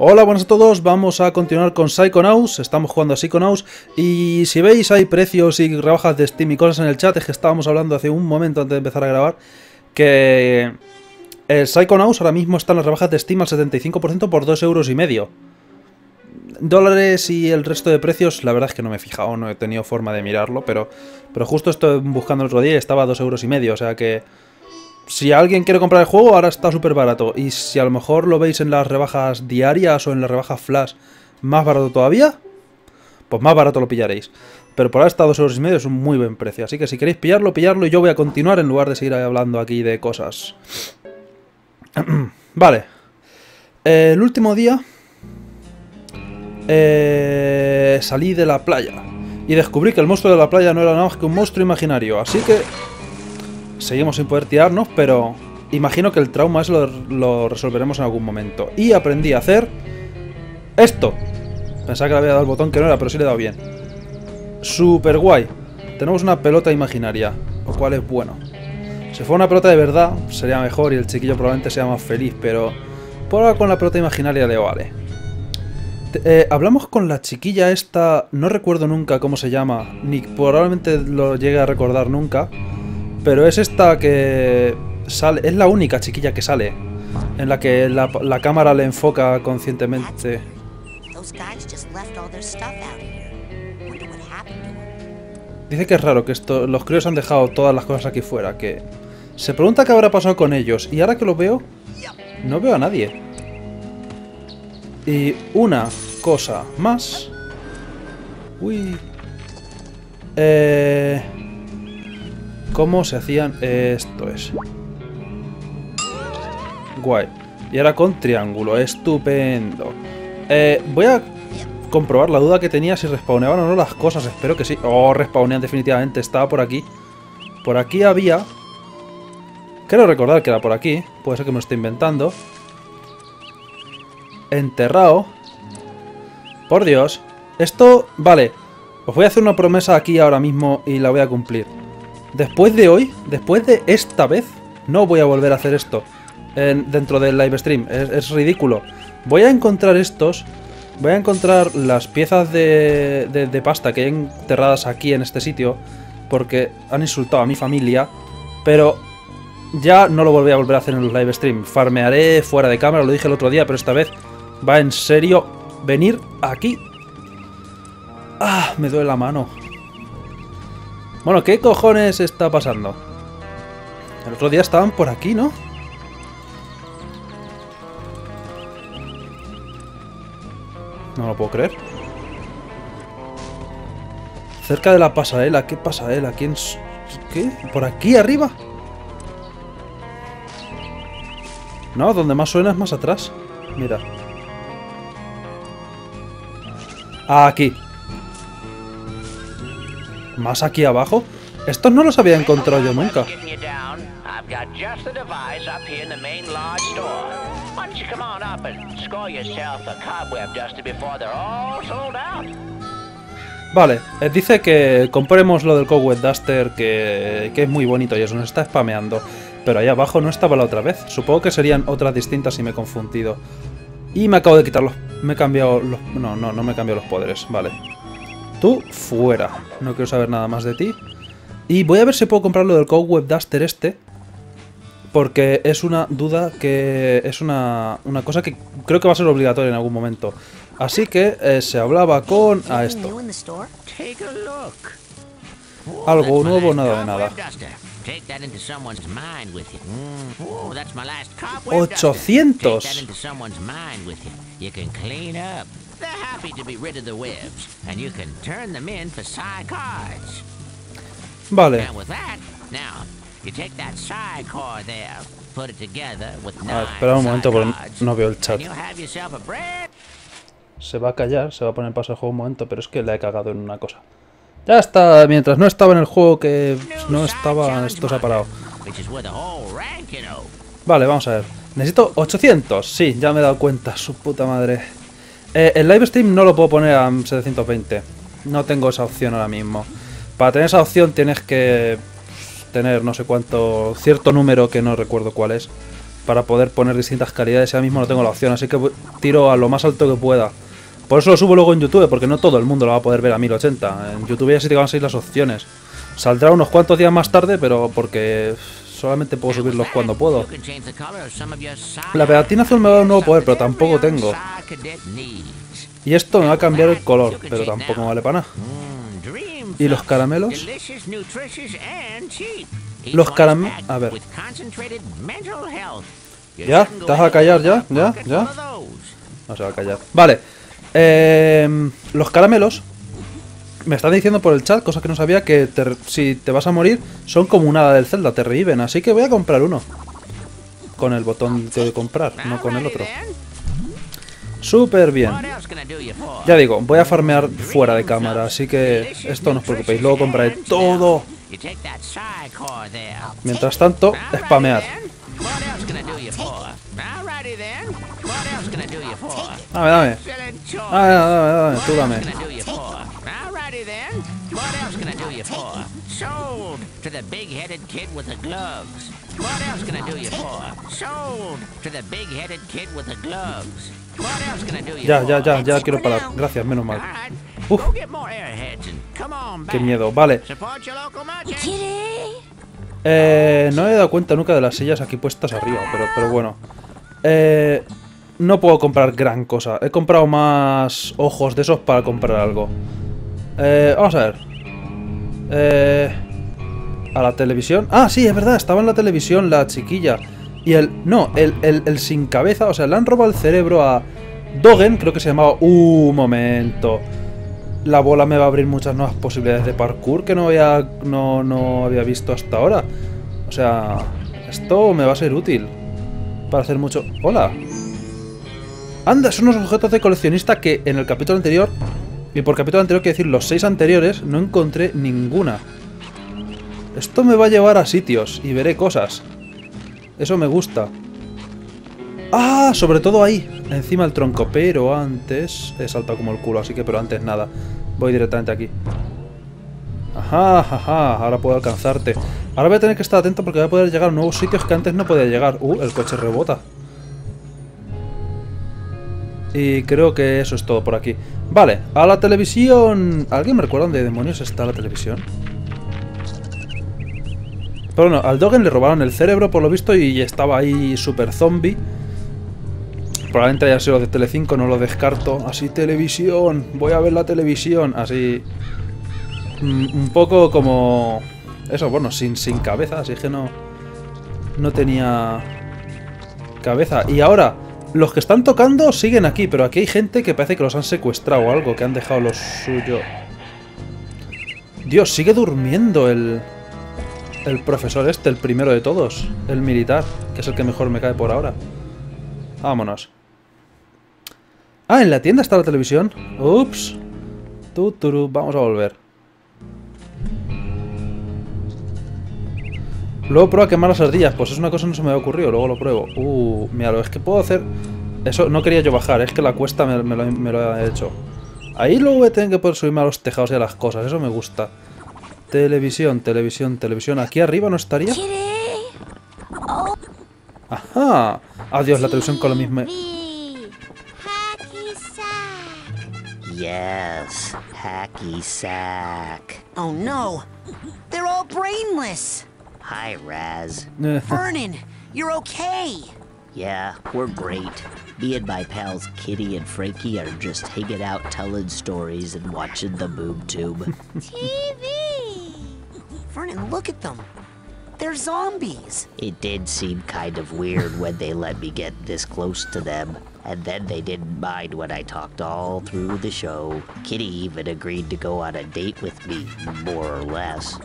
Hola, buenas a todos, vamos a continuar con Psychonauts, estamos jugando a Psychonauts y si veis hay precios y rebajas de Steam y cosas en el chat, es que estábamos hablando hace un momento antes de empezar a grabar que el Psychonauts ahora mismo están las rebajas de Steam al 75% por 2,5 euros. Dólares y el resto de precios, la verdad es que no me he fijado, no he tenido forma de mirarlo, pero justo estoy buscando el otro día y estaba a 2,5 euros, o sea que... Si alguien quiere comprar el juego, ahora está súper barato. Y si a lo mejor lo veis en las rebajas diarias o en las rebajas flash más barato todavía, pues más barato lo pillaréis. Pero por ahora está a 2,5 euros, es un muy buen precio. Así que si queréis pillarlo, pillarlo, y yo voy a continuar en lugar de seguir hablando aquí de cosas. Vale. El último día salí de la playa y descubrí que el monstruo de la playa no era nada más que un monstruo imaginario. Así que... seguimos sin poder tirarnos, pero imagino que el trauma ese lo resolveremos en algún momento. Y aprendí a hacer esto. Pensaba que le había dado el botón que no era, pero sí le he dado bien. Super guay. Tenemos una pelota imaginaria, lo cual es bueno. Si fuera una pelota de verdad, sería mejor y el chiquillo probablemente sea más feliz, pero por ahora con la pelota imaginaria le vale. Hablamos con la chiquilla esta, no recuerdo nunca cómo se llama, ni probablemente lo llegue a recordar nunca. Pero es esta que sale, es la única chiquilla que sale, en la que la cámara le enfoca conscientemente. Dice que es raro que los críos han dejado todas las cosas aquí fuera, que... Se pregunta qué habrá pasado con ellos, y ahora que lo veo, no veo a nadie. Y una cosa más... Uy... ¿Cómo se hacían? Esto es. Guay. Y ahora con triángulo. Estupendo. Voy a comprobar la duda que tenía si respawneaban o no las cosas. Espero que sí. Oh, respawnean definitivamente. Estaba por aquí. Por aquí había... Creo recordar que era por aquí. Puede ser que me lo esté inventando. Enterrado. Por Dios. Esto... Vale. Os voy a hacer una promesa aquí ahora mismo y la voy a cumplir. Después de hoy, después de esta vez, no voy a volver a hacer esto dentro del live stream. Es ridículo. Voy a encontrar estos. Voy a encontrar las piezas de pasta que hay enterradas aquí en este sitio. Porque han insultado a mi familia. Pero ya no lo volveré a hacer en los live stream. Farmearé fuera de cámara, lo dije el otro día, pero esta vez va en serio venir aquí. Ah, me duele la mano. Bueno, ¿qué cojones está pasando? El otro día estaban por aquí, ¿no? No lo puedo creer. Cerca de la pasarela. ¿Qué pasarela? ¿Quién? ¿Qué? ¿Por aquí arriba? No, donde más suena es más atrás. Mira. Aquí. ¿Más aquí abajo? Estos no los había encontrado yo nunca. Vale, dice que compremos lo del Cobweb Duster, que es muy bonito y eso nos está spameando. Pero ahí abajo no estaba la otra vez. Supongo que serían otras distintas si me he confundido. Y me acabo de quitar los... Me he cambiado los... No me he cambiado los poderes, vale. Tú, fuera. No quiero saber nada más de ti. Y voy a ver si puedo comprar lo del Cobweb Duster este. Porque es una duda que... Es una cosa que creo que va a ser obligatoria en algún momento. Así que se hablaba con... A esto. Algo nuevo, nada de nada. 800. Vale. A ver, espera un momento porque no veo el chat. Se va a callar, se va a poner en pausa el juego un momento, pero es que la he cagado en una cosa. Ya está, mientras no estaba en el juego que no estaba, esto se ha parado. Vale, vamos a ver. Necesito 800. Sí, ya me he dado cuenta, su puta madre. El live stream no lo puedo poner a 720. No tengo esa opción ahora mismo. Para tener esa opción tienes que tener no sé cuánto, cierto número que no recuerdo cuál es. para poder poner distintas calidades. Ahora mismo no tengo la opción, así que tiro a lo más alto que pueda. Por eso lo subo luego en YouTube, porque no todo el mundo lo va a poder ver a 1080. En YouTube ya sí te van a salir las opciones. Saldrá unos cuantos días más tarde, pero porque solamente puedo subirlos cuando puedo. La pegatina azul me va a dar un nuevo poder, pero tampoco tengo. Y esto me va a cambiar el color, pero tampoco me vale para nada. ¿Y los caramelos? Los caramelos... A ver. ¿Ya? ¿Te vas a callar ya? ¿Ya? ¿Ya? No se va a callar. Vale. Los caramelos... Me están diciendo por el chat, cosa que no sabía, que si te vas a morir, son como una hada del Zelda, te reviven. Así que voy a comprar uno. Con el botón de comprar, no con el otro. Súper bien. Ya digo, voy a farmear fuera de cámara, así que esto no os preocupéis. Luego compraré todo. Mientras tanto, spamear. Dame, dame. Dame, tú dame. Ya quiero parar. Gracias, menos mal. Uf. Qué miedo, vale. No me he dado cuenta nunca de las sillas aquí puestas arriba, pero bueno. No puedo comprar gran cosa. He comprado más ojos de esos para comprar algo. Vamos a ver. A la televisión. Ah, sí, es verdad, estaba en la televisión la chiquilla. Y el... No, el sin cabeza. O sea, le han robado el cerebro a Dogen, creo que se llamaba. Un momento. La bola me va a abrir muchas nuevas posibilidades de parkour que no había visto hasta ahora. O sea, esto me va a ser útil para hacer mucho... Hola. Anda, son unos objetos de coleccionista que en el capítulo anterior... Y por capítulo anterior, quiero decir, los 6 anteriores, no encontré ninguna. Esto me va a llevar a sitios y veré cosas. Eso me gusta. ¡Ah! Sobre todo ahí, encima del tronco. Pero antes... He saltado como el culo, así que... Pero antes nada. Voy directamente aquí. Ajá, ajá. Ahora puedo alcanzarte. Ahora voy a tener que estar atento porque voy a poder llegar a nuevos sitios que antes no podía llegar. El coche rebota. Y creo que eso es todo por aquí. Vale, a la televisión. ¿Alguien me recuerda dónde demonios está la televisión? Pero bueno, al Dogen le robaron el cerebro por lo visto y estaba ahí super zombie. Probablemente haya sido de Telecinco, no lo descarto. Así, televisión, voy a ver la televisión. Así, un poco como... Eso, bueno, sin cabeza, así que no tenía cabeza. Y ahora... Los que están tocando siguen aquí, pero aquí hay gente que parece que los han secuestrado o algo, que han dejado lo suyo. Dios, sigue durmiendo el profesor este, el primero de todos. El militar, que es el que mejor me cae por ahora. Vámonos. Ah, en la tienda está la televisión. Ups. Tuturu, vamos a volver. Luego prueba a quemar las ardillas, pues es una cosa que no se me había ocurrido, luego lo pruebo. Míralo, es que puedo hacer... Eso no quería yo bajar, es que la cuesta me lo ha hecho. Ahí luego voy a tener que poder subirme a los tejados y a las cosas, eso me gusta. Televisión, televisión, televisión, ¿aquí arriba no estaría? ¡Ajá! Adiós, la televisión con lo mismo... Yes, hacky sack. Oh no, they're all brainless. Hi, Raz. Vernon, you're okay. Yeah, we're great. Me and my pals Kitty and Frankie are just hanging out telling stories and watching the boob tube. TV! Vernon, look at them. They're zombies. It did seem kind of weird when they let me get this close to them. And then they didn't mind when I talked all through the show. Kitty even agreed to go on a date with me, more or less.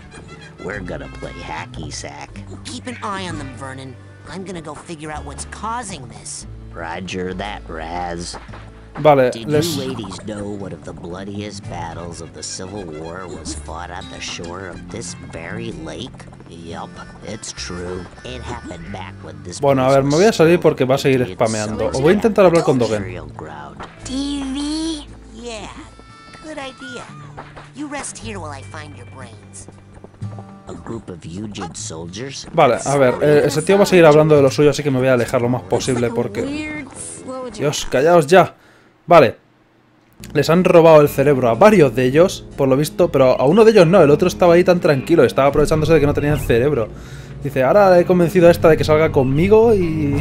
We're gonna play hacky sack. Keep an eye on them, Vernon. I'm gonna go figure out what's causing this. Roger that, Raz. Vale, did you ladies know one of the bloodiest battles of the Civil War was fought on the shore of this very lake? Yup, it's true. It happened back when this. Bueno, a ver, me voy a salir porque va a seguir spameando. O voy a intentar hablar con Dogen. TV? Yeah, good idea. You rest here while I find your brains. Vale, a ver, ese tío va a seguir hablando de lo suyo, así que me voy a alejar lo más posible porque... Dios, callaos ya. Vale. Les han robado el cerebro a varios de ellos, por lo visto, pero a uno de ellos no, el otro estaba ahí tan tranquilo, estaba aprovechándose de que no tenía el cerebro. Dice, ahora he convencido a esta de que salga conmigo y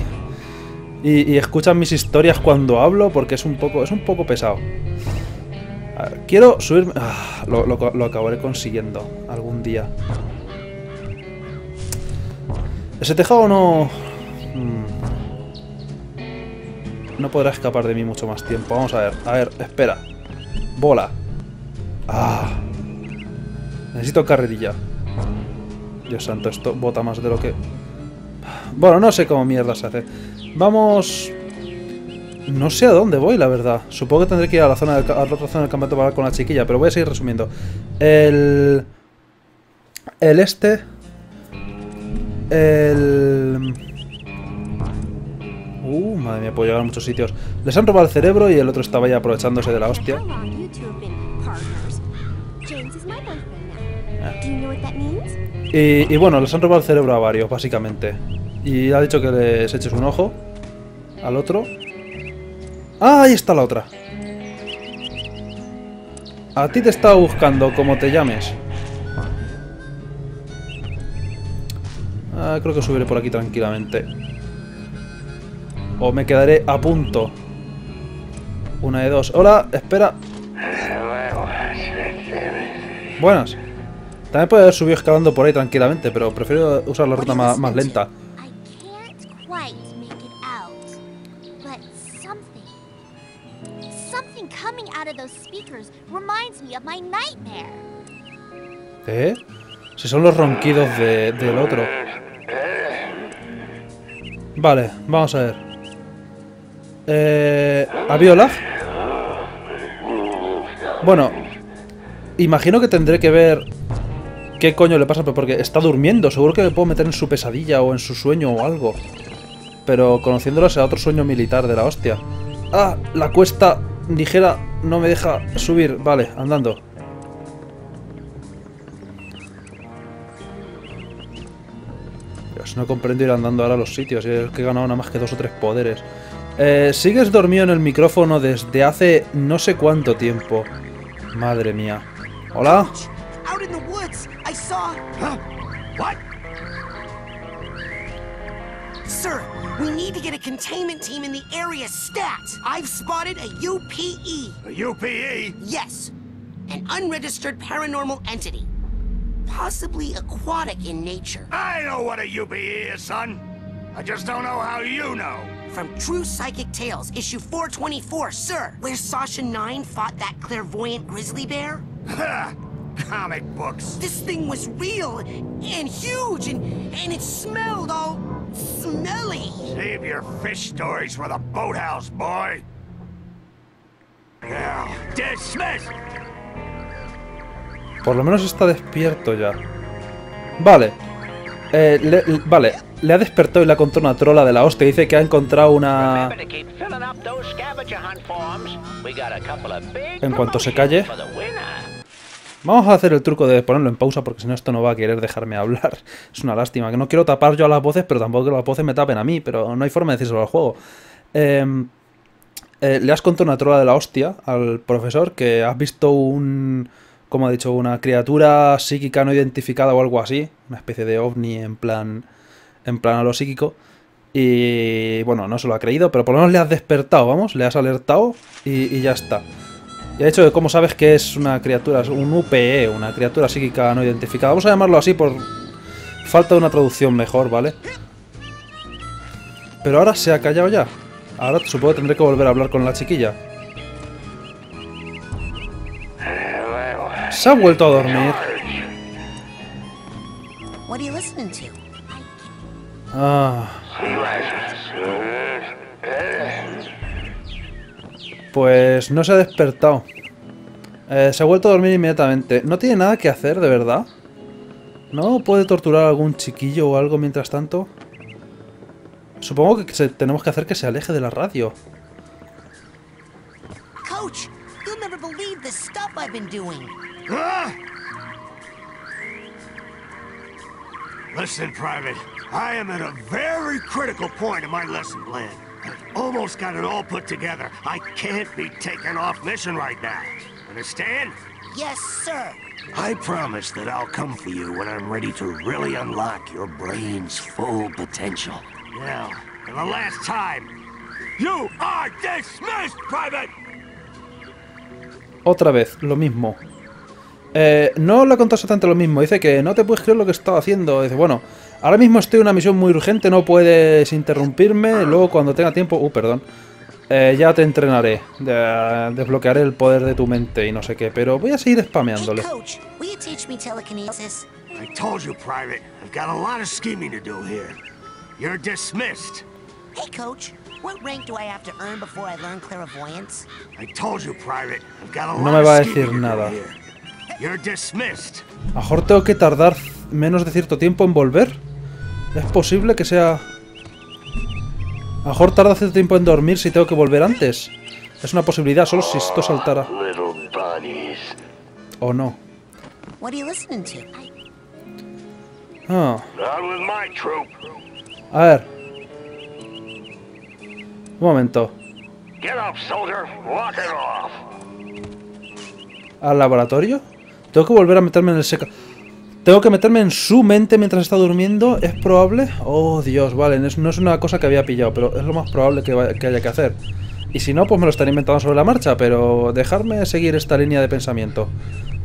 escuchan mis historias cuando hablo porque es un poco pesado. A ver, quiero subirme... Ah, lo acabaré consiguiendo algún día. Ese tejado no... No podrá escapar de mí mucho más tiempo. Vamos a ver, espera. Bola. Ah. Necesito carrerilla. Dios santo, esto bota más de lo que... Bueno, no sé cómo mierda se hace. Vamos... No sé a dónde voy, la verdad. Supongo que tendré que ir a la zona a la otra zona del campamento para hablar con la chiquilla, pero voy a seguir resumiendo. Madre mía, puedo llegar a muchos sitios. Les han robado el cerebro y el otro estaba ahí aprovechándose de la hostia. Y bueno, les han robado el cerebro a varios, básicamente. Y ha dicho que les eches un ojo al otro. ¡Ah, ahí está la otra! A ti te estaba buscando, como te llames. Ah, creo que subiré por aquí tranquilamente. O me quedaré a punto. Una de dos. Hola, espera. Buenas. También puedo haber subido escalando por ahí tranquilamente, pero prefiero usar la ruta más lenta. ¿Eh? Si son los ronquidos del otro. Vale, vamos a ver. ¿A Viola? Bueno, imagino que tendré que ver qué coño le pasa, porque está durmiendo. Seguro que me puedo meter en su pesadilla o en su sueño o algo. Pero conociéndolo será otro sueño militar de la hostia. Ah, la cuesta ligera no me deja subir. Vale, andando. Dios, no comprendo ir andando ahora a los sitios. Es que he ganado nada más que 2 o 3 poderes. Sigues dormido en el micrófono desde hace no sé cuánto tiempo. Madre mía. ¿Hola? Sir, we need to get a containment team in the area stat. I've spotted a UPE. A UPE? Yes. An unregistered paranormal entity. Possibly aquatic in nature. I know what a UPE is, son. I just don't know how you know. From True Psychic Tales, issue 424, sir, where Sasha 9 fought that clairvoyant grizzly bear. Comic books. This thing was real and huge and it smelled all smelly. Save your fish stories for the boathouse, boy. Now, dismiss. Por lo menos está despierto ya. Vale. Vale. Le ha despertado y le ha contado una trola de la hostia. Dice que ha encontrado una... En cuanto se calle... Vamos a hacer el truco de ponerlo en pausa porque si no esto no va a querer dejarme hablar. Es una lástima, que no quiero tapar yo a las voces, pero tampoco que las voces me tapen a mí. Pero no hay forma de decírselo al juego. Le has contado una trola de la hostia al profesor, que has visto un... Como ha dicho, una criatura psíquica no identificada o algo así. Una especie de ovni en plan a lo psíquico. Y bueno, no se lo ha creído, pero por lo menos le has despertado, vamos, le has alertado y ya está. Y ha dicho que, como sabes que es una criatura, es un UPE, una criatura psíquica no identificada. Vamos a llamarlo así por falta de una traducción mejor, ¿vale? Pero ahora se ha callado ya. Ahora supongo que tendré que volver a hablar con la chiquilla. Se ha vuelto a dormir. ¿Qué estás escuchando? Ah. Pues no se ha despertado. Se ha vuelto a dormir inmediatamente. No tiene nada que hacer, de verdad. ¿No puede torturar a algún chiquillo o algo mientras tanto? Supongo que tenemos que hacer que se aleje de la radio. Coach, you'll never believe the stuff I've been doing. Listen, Private. I am at a very critical point in my lesson plan. I've almost got it all put together. I can't be taken off mission right now. Understand? Yes, sir. I promise that I'll come for you when I'm ready to really unlock your brain's full potential. Now, for the last time, you are dismissed, Private! Otra vez, lo mismo. No lo ha contado exactamente lo mismo. Dice que no te puedes creer lo que estaba haciendo. Dice, bueno, ahora mismo estoy en una misión muy urgente, no puedes interrumpirme. Luego cuando tenga tiempo... perdón. Ya te entrenaré. Desbloquearé el poder de tu mente y no sé qué. Pero voy a seguir spameándole. Hey, Coach. No me va a decir nada. A mejor tengo que tardar menos de cierto tiempo en volver. Es posible que sea... A mejor tarda cierto tiempo en dormir si tengo que volver antes. Es una posibilidad, solo si esto saltara. O no. A ver. Un momento. ¿Al laboratorio? ¿Tengo que volver a meterme en el seca? ¿Tengo que meterme en su mente mientras está durmiendo? ¿Es probable? Oh, Dios, vale. No es una cosa que había pillado, pero es lo más probable que haya que hacer. Y si no, pues me lo estaré inventando sobre la marcha, pero dejarme seguir esta línea de pensamiento.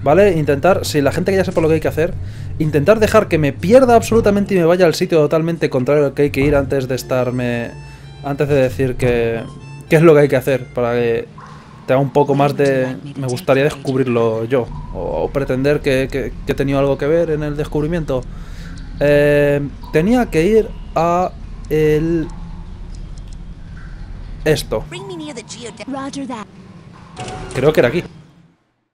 ¿Vale? Intentar, si la gente que ya sepa lo que hay que hacer, intentar dejar que me pierda absolutamente y me vaya al sitio totalmente contrario al que hay que ir antes de estarme... Antes de decir que... ¿Qué es lo que hay que hacer? Para que te haga un poco más de... Me gustaría descubrirlo yo. O pretender que he tenido algo que ver en el descubrimiento. Tenía que ir a... el... Esto. Creo que era aquí.